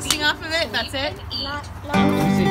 blasting off of it, that's it.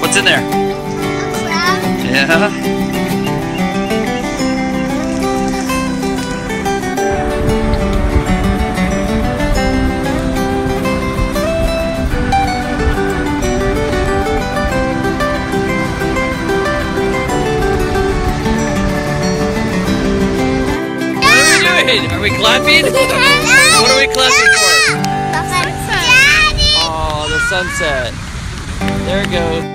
What's in there? A crab. Yeah. What are we doing? Are we clapping? What are we clapping for? The sunset. Oh, the sunset. There it goes.